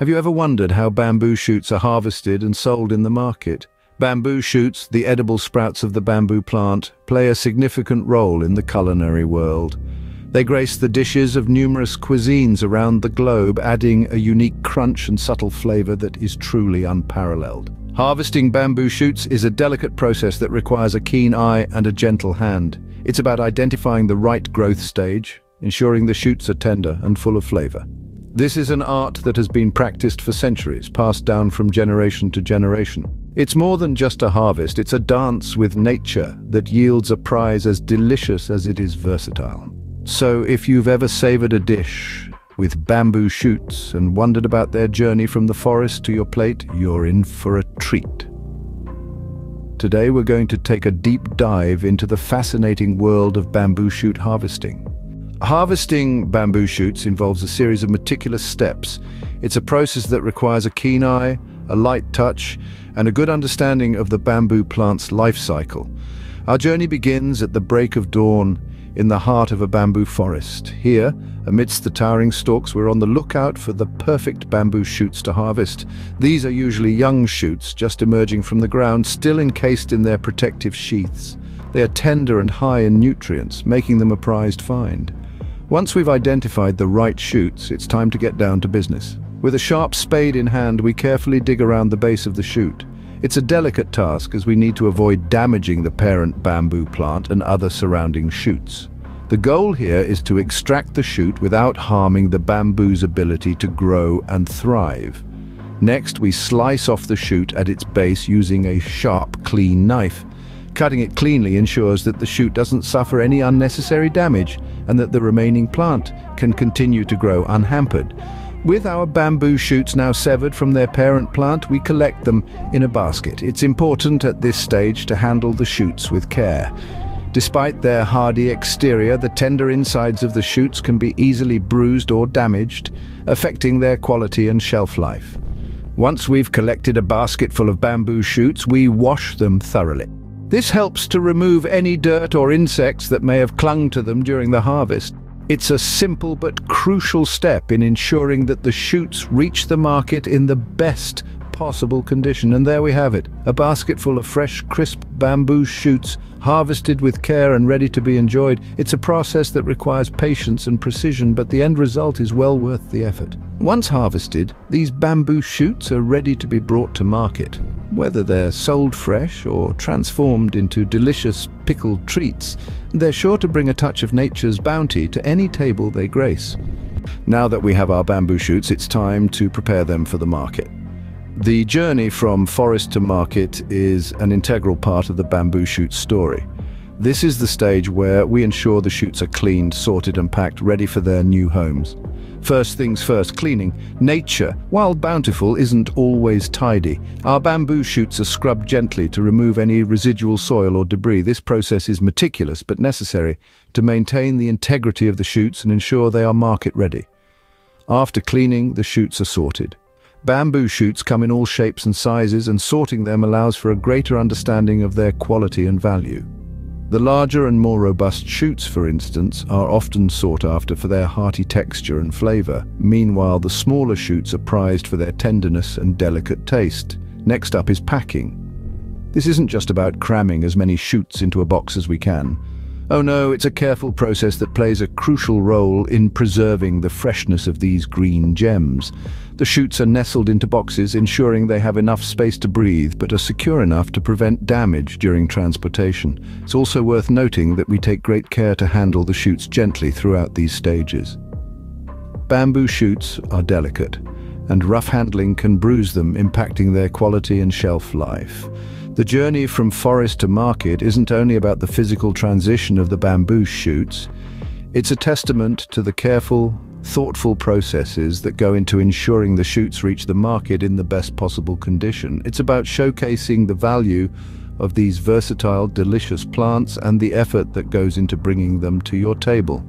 Have you ever wondered how bamboo shoots are harvested and sold in the market? Bamboo shoots, the edible sprouts of the bamboo plant, play a significant role in the culinary world. They grace the dishes of numerous cuisines around the globe, adding a unique crunch and subtle flavor that is truly unparalleled. Harvesting bamboo shoots is a delicate process that requires a keen eye and a gentle hand. It's about identifying the right growth stage, ensuring the shoots are tender and full of flavor. This is an art that has been practiced for centuries, passed down from generation to generation. It's more than just a harvest, it's a dance with nature that yields a prize as delicious as it is versatile. So if you've ever savored a dish with bamboo shoots and wondered about their journey from the forest to your plate, you're in for a treat. Today we're going to take a deep dive into the fascinating world of bamboo shoot harvesting. Harvesting bamboo shoots involves a series of meticulous steps. It's a process that requires a keen eye, a light touch, and a good understanding of the bamboo plant's life cycle. Our journey begins at the break of dawn in the heart of a bamboo forest. Here, amidst the towering stalks, we're on the lookout for the perfect bamboo shoots to harvest. These are usually young shoots, just emerging from the ground, still encased in their protective sheaths. They are tender and high in nutrients, making them a prized find. Once we've identified the right shoots, it's time to get down to business. With a sharp spade in hand, we carefully dig around the base of the shoot. It's a delicate task as we need to avoid damaging the parent bamboo plant and other surrounding shoots. The goal here is to extract the shoot without harming the bamboo's ability to grow and thrive. Next, we slice off the shoot at its base using a sharp, clean knife. Cutting it cleanly ensures that the shoot doesn't suffer any unnecessary damage and that the remaining plant can continue to grow unhampered. With our bamboo shoots now severed from their parent plant, we collect them in a basket. It's important at this stage to handle the shoots with care. Despite their hardy exterior, the tender insides of the shoots can be easily bruised or damaged, affecting their quality and shelf life. Once we've collected a basket full of bamboo shoots, we wash them thoroughly. This helps to remove any dirt or insects that may have clung to them during the harvest. It's a simple but crucial step in ensuring that the shoots reach the market in the best possible condition. And there we have it, a basket full of fresh, crisp bamboo shoots, harvested with care and ready to be enjoyed. It's a process that requires patience and precision, but the end result is well worth the effort. Once harvested, these bamboo shoots are ready to be brought to market. Whether they're sold fresh or transformed into delicious pickled treats, they're sure to bring a touch of nature's bounty to any table they grace. Now that we have our bamboo shoots, it's time to prepare them for the market. The journey from forest to market is an integral part of the bamboo shoot story. This is the stage where we ensure the shoots are cleaned, sorted and packed, ready for their new homes. First things first, cleaning. Nature, while bountiful, isn't always tidy. Our bamboo shoots are scrubbed gently to remove any residual soil or debris. This process is meticulous but necessary to maintain the integrity of the shoots and ensure they are market ready. After cleaning, the shoots are sorted. Bamboo shoots come in all shapes and sizes, and sorting them allows for a greater understanding of their quality and value. The larger and more robust shoots, for instance, are often sought after for their hearty texture and flavor. Meanwhile, the smaller shoots are prized for their tenderness and delicate taste. Next up is packing. This isn't just about cramming as many shoots into a box as we can. Oh no, it's a careful process that plays a crucial role in preserving the freshness of these green gems. The shoots are nestled into boxes, ensuring they have enough space to breathe but are secure enough to prevent damage during transportation. It's also worth noting that we take great care to handle the shoots gently throughout these stages. Bamboo shoots are delicate, and rough handling can bruise them, impacting their quality and shelf life. The journey from forest to market isn't only about the physical transition of the bamboo shoots, it's a testament to the careful, thoughtful processes that go into ensuring the shoots reach the market in the best possible condition. It's about showcasing the value of these versatile, delicious plants and the effort that goes into bringing them to your table.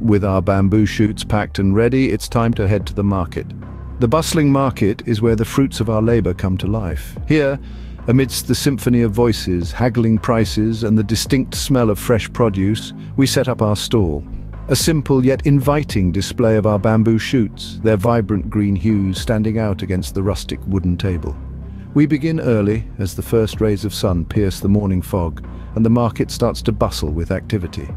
With our bamboo shoots packed and ready, it's time to head to the market. The bustling market is where the fruits of our labor come to life. Here, amidst the symphony of voices, haggling prices, and the distinct smell of fresh produce, we set up our stall. A simple yet inviting display of our bamboo shoots, their vibrant green hues standing out against the rustic wooden table. We begin early as the first rays of sun pierce the morning fog and the market starts to bustle with activity.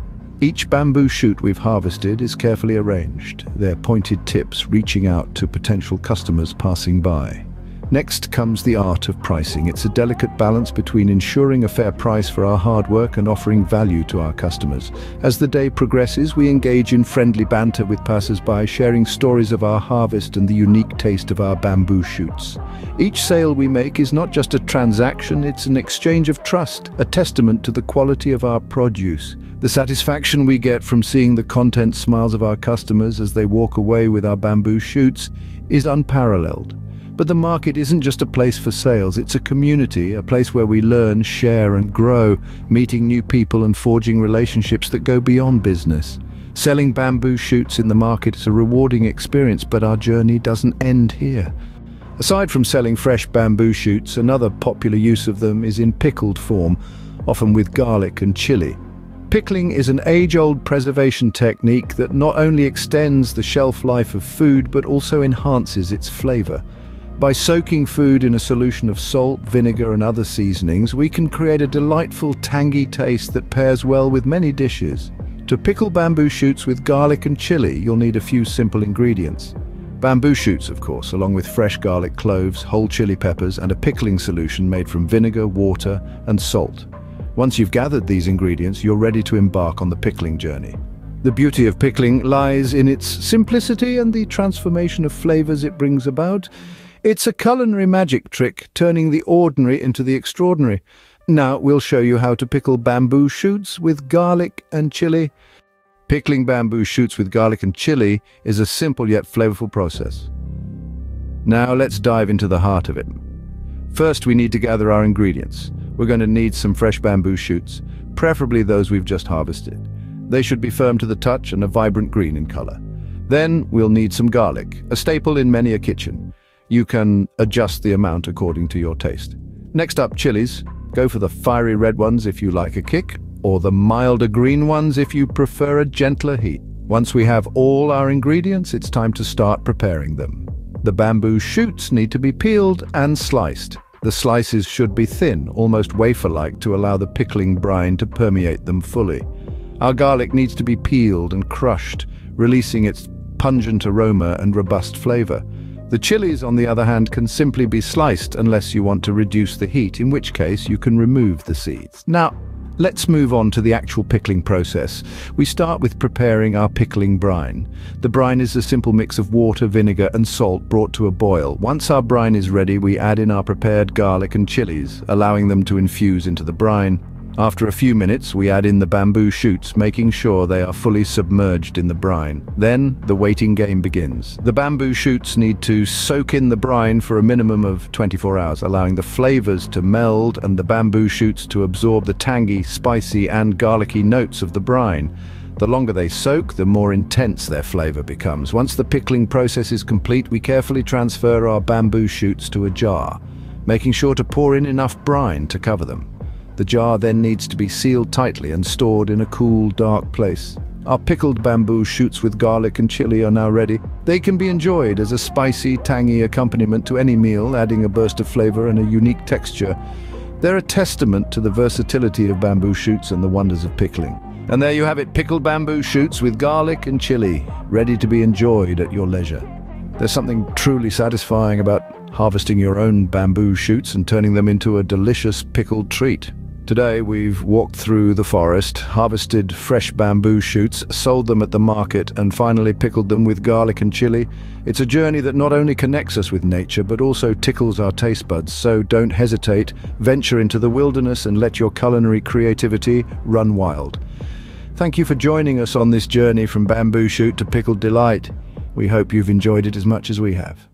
Each bamboo shoot we've harvested is carefully arranged, their pointed tips reaching out to potential customers passing by. Next comes the art of pricing. It's a delicate balance between ensuring a fair price for our hard work and offering value to our customers. As the day progresses, we engage in friendly banter with passers-by, sharing stories of our harvest and the unique taste of our bamboo shoots. Each sale we make is not just a transaction, it's an exchange of trust, a testament to the quality of our produce. The satisfaction we get from seeing the content smiles of our customers as they walk away with our bamboo shoots is unparalleled. But the market isn't just a place for sales, it's a community, a place where we learn, share and grow, meeting new people and forging relationships that go beyond business. Selling bamboo shoots in the market is a rewarding experience, but our journey doesn't end here. Aside from selling fresh bamboo shoots, another popular use of them is in pickled form, often with garlic and chili. Pickling is an age-old preservation technique that not only extends the shelf life of food, but also enhances its flavor. By soaking food in a solution of salt, vinegar and other seasonings, we can create a delightful tangy taste that pairs well with many dishes. To pickle bamboo shoots with garlic and chili, you'll need a few simple ingredients. Bamboo shoots, of course, along with fresh garlic cloves, whole chili peppers and a pickling solution made from vinegar, water and salt. Once you've gathered these ingredients, you're ready to embark on the pickling journey. The beauty of pickling lies in its simplicity and the transformation of flavors it brings about. It's a culinary magic trick, turning the ordinary into the extraordinary. Now we'll show you how to pickle bamboo shoots with garlic and chili. Pickling bamboo shoots with garlic and chili is a simple yet flavorful process. Now let's dive into the heart of it. First, we need to gather our ingredients. We're going to need some fresh bamboo shoots, preferably those we've just harvested. They should be firm to the touch and a vibrant green in color. Then we'll need some garlic, a staple in many a kitchen. You can adjust the amount according to your taste. Next up, chilies. Go for the fiery red ones if you like a kick, or the milder green ones if you prefer a gentler heat. Once we have all our ingredients, it's time to start preparing them. The bamboo shoots need to be peeled and sliced. The slices should be thin, almost wafer-like, to allow the pickling brine to permeate them fully. Our garlic needs to be peeled and crushed, releasing its pungent aroma and robust flavor. The chilies, on the other hand, can simply be sliced unless you want to reduce the heat, in which case you can remove the seeds. Now, let's move on to the actual pickling process. We start with preparing our pickling brine. The brine is a simple mix of water, vinegar and salt brought to a boil. Once our brine is ready, we add in our prepared garlic and chilies, allowing them to infuse into the brine. After a few minutes, we add in the bamboo shoots, making sure they are fully submerged in the brine. Then, the waiting game begins. The bamboo shoots need to soak in the brine for a minimum of 24 hours, allowing the flavors to meld and the bamboo shoots to absorb the tangy, spicy, and garlicky notes of the brine. The longer they soak, the more intense their flavor becomes. Once the pickling process is complete, we carefully transfer our bamboo shoots to a jar, making sure to pour in enough brine to cover them. The jar then needs to be sealed tightly and stored in a cool, dark place. Our pickled bamboo shoots with garlic and chili are now ready. They can be enjoyed as a spicy, tangy accompaniment to any meal, adding a burst of flavor and a unique texture. They're a testament to the versatility of bamboo shoots and the wonders of pickling. And there you have it, pickled bamboo shoots with garlic and chili, ready to be enjoyed at your leisure. There's something truly satisfying about harvesting your own bamboo shoots and turning them into a delicious pickled treat. Today we've walked through the forest, harvested fresh bamboo shoots, sold them at the market and finally pickled them with garlic and chili. It's a journey that not only connects us with nature but also tickles our taste buds, so don't hesitate, venture into the wilderness and let your culinary creativity run wild. Thank you for joining us on this journey from bamboo shoot to pickled delight. We hope you've enjoyed it as much as we have.